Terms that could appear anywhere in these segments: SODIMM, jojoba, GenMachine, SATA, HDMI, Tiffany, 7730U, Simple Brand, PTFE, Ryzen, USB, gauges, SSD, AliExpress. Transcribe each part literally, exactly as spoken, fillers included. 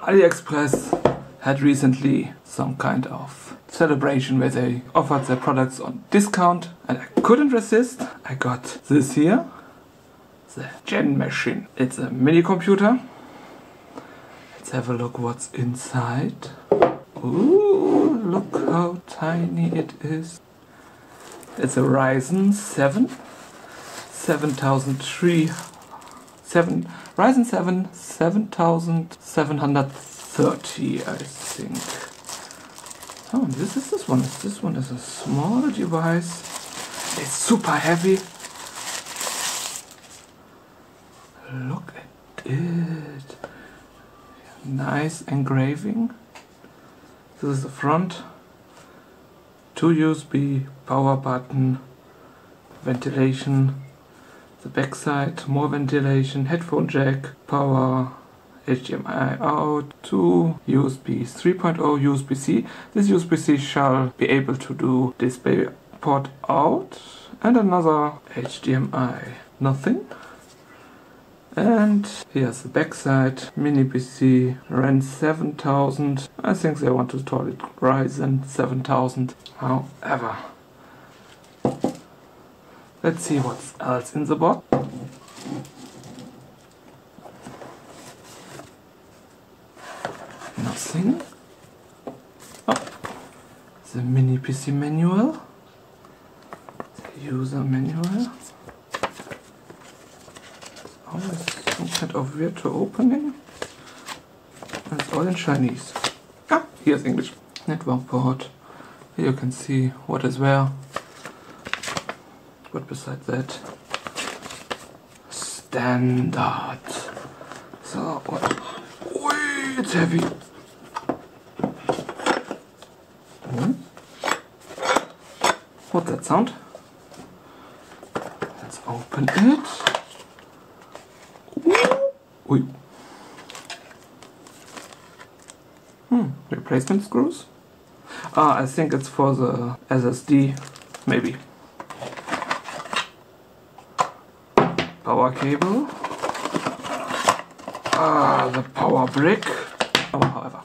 AliExpress had recently some kind of celebration where they offered their products on discount, and I couldn't resist. I got this here, the GenMachine. It's a mini computer. Let's have a look what's inside. Ooh, look how tiny it is. It's a Ryzen seven seven thousand three, seven, Ryzen seven seven thousand seven hundred thirty, I think. Oh, this is this one. This one is a small device. It's super heavy. Look at it. Nice engraving. This is the front. Two U S B, power button, ventilation. The backside, more ventilation, headphone jack, power, H D M I out, two U S Bs, three point oh U S B C. This U S B C shall be able to do display port out, and another H D M I, nothing. And here's the backside, mini P C, Ryzen seven thousand. I think they want to call it Ryzen seven thousand. However, let's see what else in the box. Nothing. Oh, the mini P C manual, the user manual. Always some kind of weird to opening. And it's all in Chinese. Ah, here's English. Network port. Here you can see what is where. But besides that, standard. So, wait, it's heavy. Hmm. What's that sound? Let's open it. Ui. Hmm, replacement screws? Ah, I think it's for the S S D, maybe. Power cable. Ah, the power brick. Oh, however.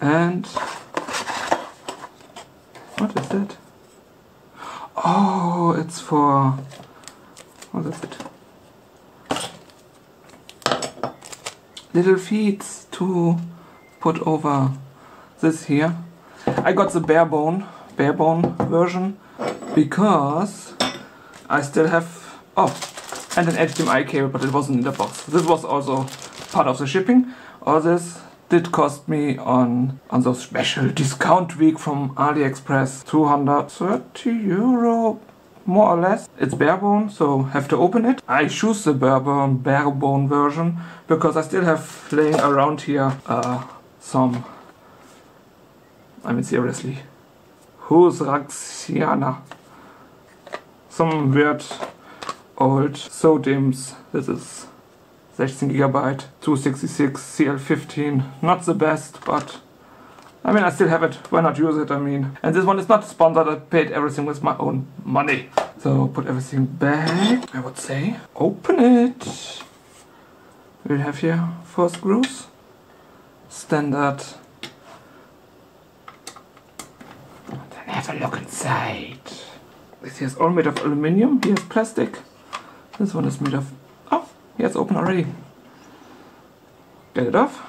And what is that? Oh, it's for. What is it? Little feet to put over this here. I got the bare bone, bare bone version because I still have, oh, and an H D M I cable, but it wasn't in the box. This was also part of the shipping. All this did cost me on on the special discount week from AliExpress two hundred thirty euro. More or less. It's bare bone, so have to open it. I choose the bare bone, bare bone version because I still have laying around here uh, some, I mean seriously, who's Raxiana? Some weird old SODIMMs. This is sixteen gigabyte, two sixty-six, C L fifteen. Not the best, but I mean, I still have it. Why not use it? I mean, and this one is not sponsored. I paid everything with my own money. So put everything back, I would say. Open it. We have here four screws. Standard. Then have a look inside. This here is all made of aluminium. Here's plastic. This one is made of... Oh, yeah, it's open already. Get it off.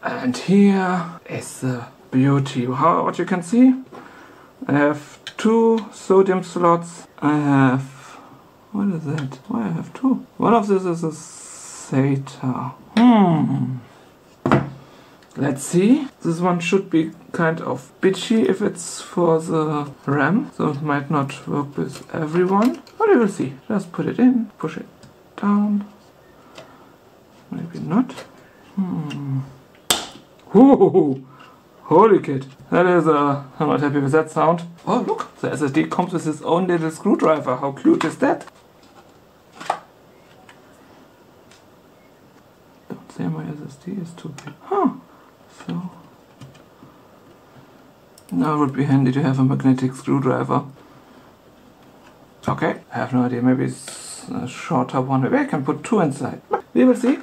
And here is the beauty. How, what you can see, I have two SODIMM slots. I have, what is that? Why I have two? One of this is a SATA. Hmm. Let's see. This one should be kind of bitchy if it's for the RAM, so it might not work with everyone. But you will see. Just put it in, push it down. Maybe not. Hmm. Ooh, holy kid. That is a... I'm not happy with that sound. Oh, look. The S S D comes with its own little screwdriver. How cute is that? Don't say my S S D is too big. Huh. So... now it would be handy to have a magnetic screwdriver. Okay. I have no idea. Maybe it's a shorter one. Maybe I can put two inside. We will see.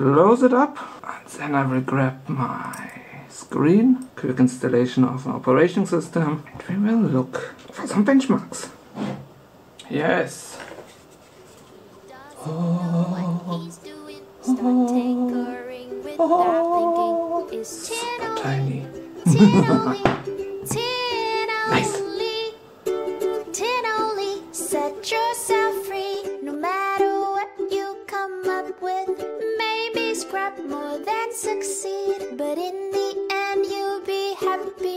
close it up, and then I will grab my screen, quick installation of an operating system, and we will look for some benchmarks. Yes. Oh. Oh. Oh. It's super tiny. Nice. More than succeed, but in the end you'll be happy.